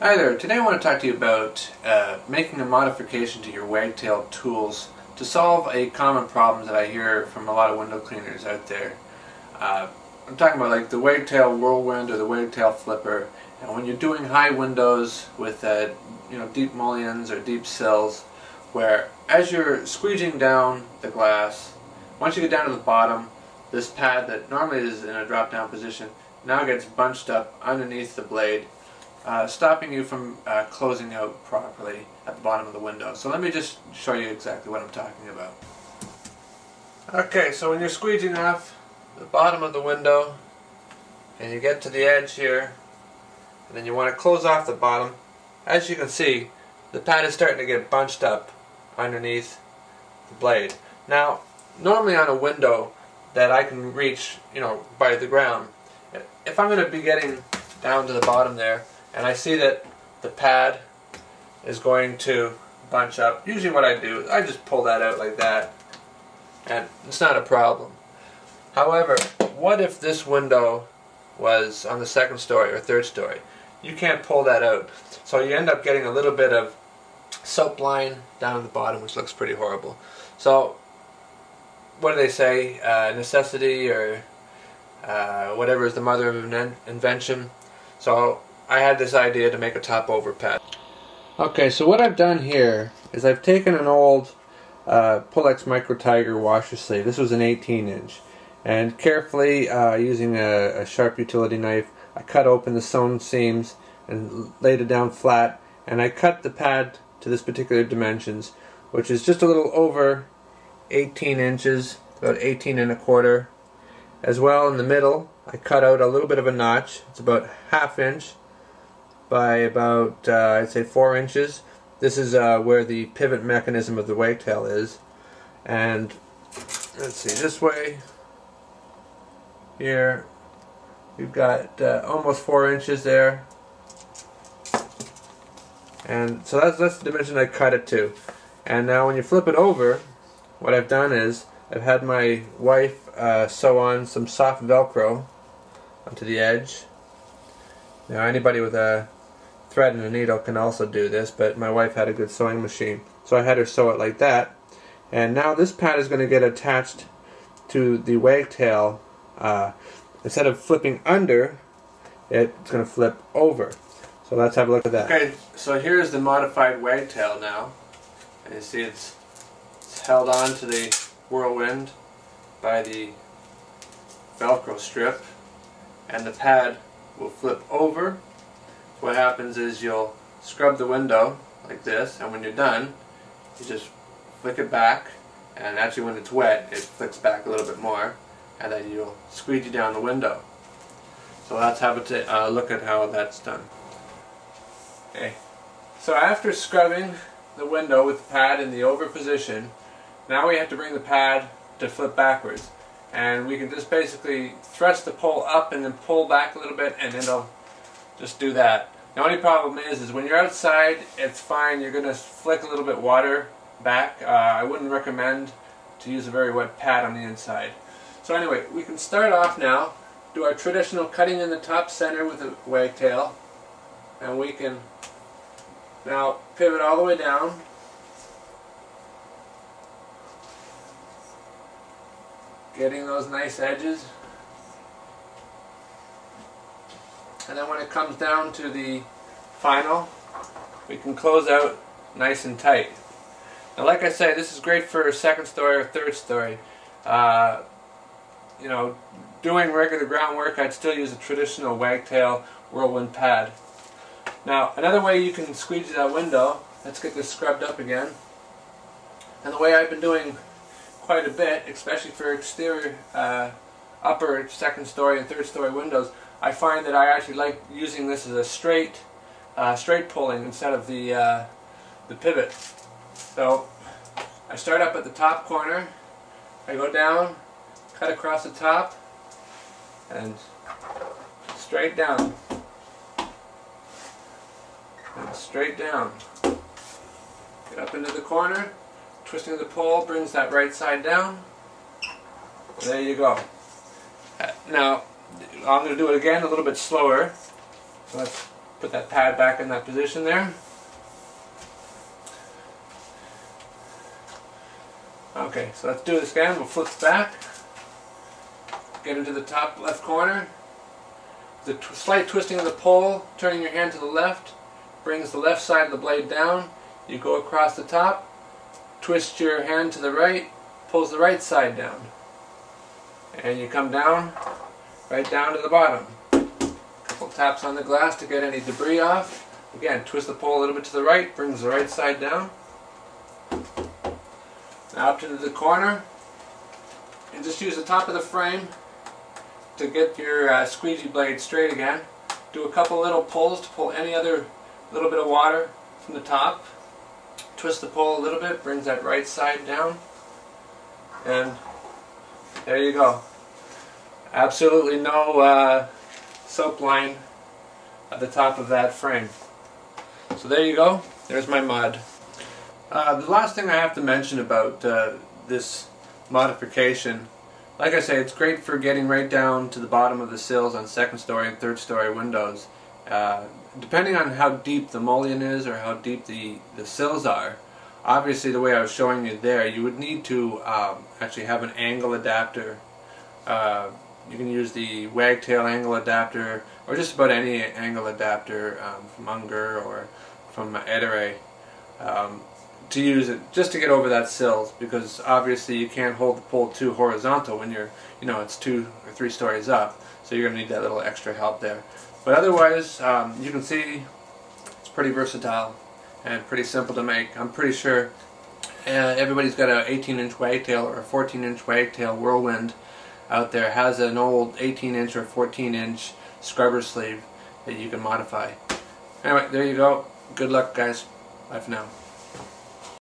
Hi there, today I want to talk to you about making a modification to your wagtail tools to solve a common problem that I hear from a lot of window cleaners out there. I'm talking about like the wagtail whirlwind or the wagtail flipper, and when you're doing high windows with deep mullions or deep sills, where as you're squeegeeing down the glass, once you get down to the bottom, this pad that normally is in a drop down position now gets bunched up underneath the blade, stopping you from closing out properly at the bottom of the window. So let me just show you exactly what I'm talking about. Okay, so when you're squeegeeing off the bottom of the window and you get to the edge here, and then you want to close off the bottom, as you can see, the pad is starting to get bunched up underneath the blade. Now, normally on a window that I can reach, by the ground, if I'm going to be getting down to the bottom there, and I see that the pad is going to bunch up, usually what I do is I just pull that out like that, and it's not a problem. However, what if this window was on the second story or third story? You can't pull that out. So you end up getting a little bit of soap line down at the bottom, which looks pretty horrible. So what do they say? Necessity or whatever is the mother of invention. So I had this idea to make a top over pad. Okay, so what I've done here is I've taken an old Pullex Micro Tiger washer sleeve. This was an 18-inch, and carefully using a sharp utility knife, I cut open the sewn seams and laid it down flat, and I cut the pad to this particular dimensions, which is just a little over 18 inches, about 18 1/4. As well, in the middle, I cut out a little bit of a notch. It's about 1/2 inch by about, I'd say, 4 inches. This is where the pivot mechanism of the wagtail is. And let's see, this way here, we've got almost 4 inches there. And so that's the dimension I cut it to. And now when you flip it over, what I've done is I've had my wife sew on some soft Velcro onto the edge. Now anybody with a thread and a needle can also do this, but my wife had a good sewing machine, so I had her sew it like that. And now this pad is going to get attached to the wagtail. Instead of flipping under, it's going to flip over. So let's have a look at that. Okay, so here's the modified wagtail now, and you see it's held on to the whirlwind by the Velcro strip, and the pad will flip over. What happens is you'll scrub the window like this, and when you're done, you just flick it back, and actually when it's wet it flicks back a little bit more, and then you'll squeegee down the window. So let's have a look at how that's done. Okay, so after scrubbing the window with the pad in the over position, now we have to bring the pad to flip backwards, and we can just basically thrust the pole up and then pull back a little bit, and it'll just do that. The only problem is when you're outside, it's fine. You're going to flick a little bit water back. I wouldn't recommend to use a very wet pad on the inside. So anyway, we can start off now, do our traditional cutting in the top center with a wagtail, and we can now pivot all the way down. Getting those nice edges, and then when it comes down to the final, we can close out nice and tight. Now, like I say, this is great for second story or third story. Doing regular groundwork, I'd still use a traditional wagtail whirlwind pad. Now, another way you can squeegee that window. Let's get this scrubbed up again. And the way I've been doing quite a bit, especially for exterior upper second story and third story windows, I find that I actually like using this as a straight pulling instead of the pivot. So I start up at the top corner, I go down, cut across the top, and straight down, and straight down. Get up into the corner. Twisting the pole brings that right side down. There you go. Now, I'm going to do it again a little bit slower. So let's Put that pad back in that position there. Okay, so let's do this again. We'll flip back. Get into the top left corner. The slight twisting of the pole, turning your hand to the left, brings the left side of the blade down. You go across the top, twist your hand to the right, pulls the right side down. And you come down, right down to the bottom. A couple taps on the glass to get any debris off. Again, twist the pole a little bit to the right, brings the right side down. Now up into the corner, and just use the top of the frame to get your squeegee blade straight again. Do a couple little pulls to pull any other little bit of water from the top. Twist the pole a little bit, brings that right side down, and there you go. Absolutely no soap line at the top of that frame. So there you go, there's my mod. The last thing I have to mention about this modification, like I say, it's great for getting right down to the bottom of the sills on second story and third story windows. Depending on how deep the mullion is or how deep the sills are, obviously the way I was showing you there, you would need to actually have an angle adapter. You can use the Wagtail angle adapter or just about any angle adapter from Unger or from Edere to use it just to get over that sills, because obviously you can't hold the pole too horizontal when you're, you know, it's 2 or 3 stories up, so you're going to need that little extra help there. But otherwise, you can see it's pretty versatile and pretty simple to make. I'm pretty sure everybody's got an 18-inch wagtail or a 14-inch wagtail whirlwind out there has an old 18-inch or 14-inch scrubber sleeve that you can modify. Anyway, there you go. Good luck, guys. Bye for now.